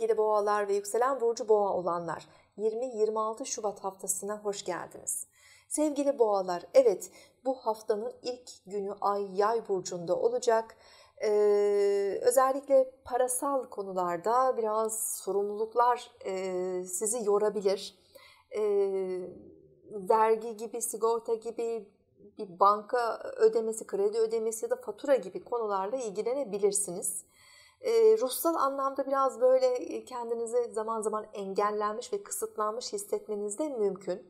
sevgili boğalar ve yükselen burcu boğa olanlar, 20-26 Şubat haftasına hoş geldiniz. Sevgili boğalar, evet bu haftanın ilk günü ay yay burcunda olacak. Özellikle parasal konularda biraz sorumluluklar sizi yorabilir. Vergi gibi, sigorta gibi, bir banka ödemesi, kredi ödemesi ya da fatura gibi konularla ilgilenebilirsiniz. Ruhsal anlamda biraz böyle kendinizi zaman zaman engellenmiş ve kısıtlanmış hissetmeniz de mümkün.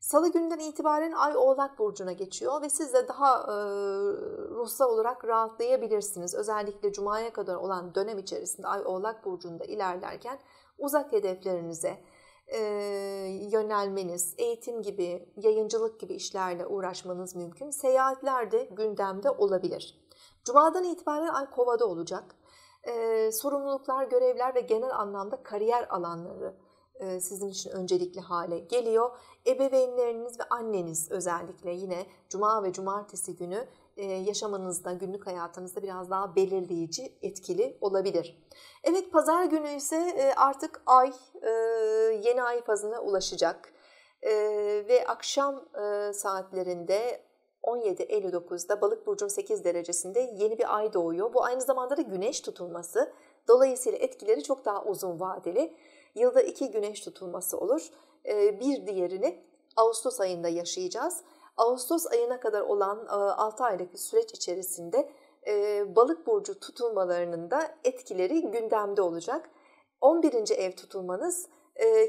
Salı günden itibaren ay Oğlak Burcu'na geçiyor ve siz de daha ruhsal olarak rahatlayabilirsiniz. Özellikle Cuma'ya kadar olan dönem içerisinde ay Oğlak Burcu'nda ilerlerken uzak hedeflerinize yönelmeniz, eğitim gibi, yayıncılık gibi işlerle uğraşmanız mümkün. Seyahatler de gündemde olabilir. Cuma'dan itibaren ay Kova'da olacak. Sorumluluklar, görevler ve genel anlamda kariyer alanları sizin için öncelikli hale geliyor. Ebeveynleriniz ve anneniz özellikle yine Cuma ve Cumartesi günü yaşamanızda, günlük hayatınızda biraz daha belirleyici, etkili olabilir. Evet, Pazar günü ise artık ay yeni ay fazına ulaşacak ve akşam saatlerinde 17.59'da Balık Burcu'nun 8 derecesinde yeni bir ay doğuyor. Bu aynı zamanda da güneş tutulması. Dolayısıyla etkileri çok daha uzun vadeli. Yılda 2 güneş tutulması olur. Bir diğerini Ağustos ayında yaşayacağız. Ağustos ayına kadar olan 6 aylık süreç içerisinde Balık Burcu tutulmalarının da etkileri gündemde olacak. 11. ev tutulmanız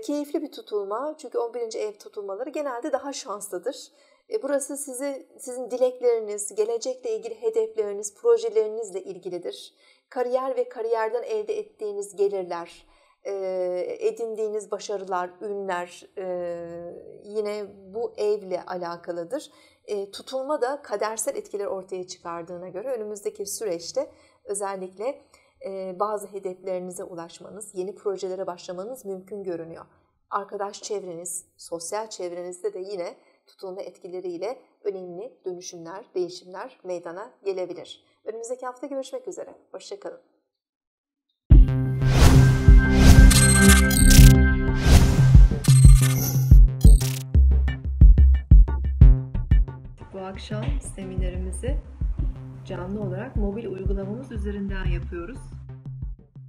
keyifli bir tutulma. Çünkü 11. ev tutulmaları genelde daha şanslıdır. Burası sizin dilekleriniz, gelecekle ilgili hedefleriniz, projelerinizle ilgilidir. Kariyer ve kariyerden elde ettiğiniz gelirler, edindiğiniz başarılar, ünler yine bu evle alakalıdır. Tutulma da kadersel etkiler ortaya çıkardığına göre önümüzdeki süreçte özellikle bazı hedeflerinize ulaşmanız, yeni projelere başlamanız mümkün görünüyor. Arkadaş çevreniz, sosyal çevrenizde de yine tutulma etkileriyle önemli dönüşümler, değişimler meydana gelebilir. Önümüzdeki hafta görüşmek üzere. Hoşça kalın. Bu akşam seminerimizi canlı olarak mobil uygulamamız üzerinden yapıyoruz.